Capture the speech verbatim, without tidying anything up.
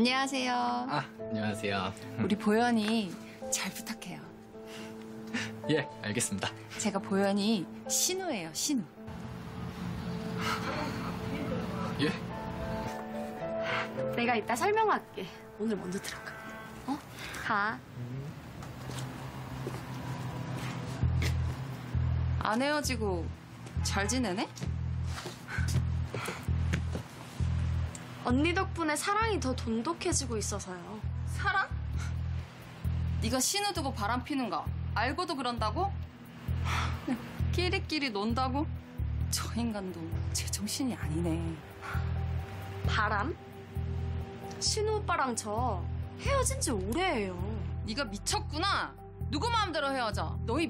안녕하세요. 아, 안녕하세요. 우리 보연이 잘 부탁해요. 예, 알겠습니다. 제가 보연이 신우예요, 신우. 예? 내가 이따 설명할게. 오늘 먼저 들어가. 어? 가. 안 헤어지고 잘 지내네? 언니 덕분에 사랑이 더 돈독해지고 있어서요. 사랑? 네가 신우 두고 바람 피는 거 알고도 그런다고? 끼리끼리 논다고? 저 인간도 제정신이 아니네. 바람? 신우 오빠랑 저 헤어진 지 오래예요. 네가 미쳤구나. 누구 마음대로 헤어져. 너희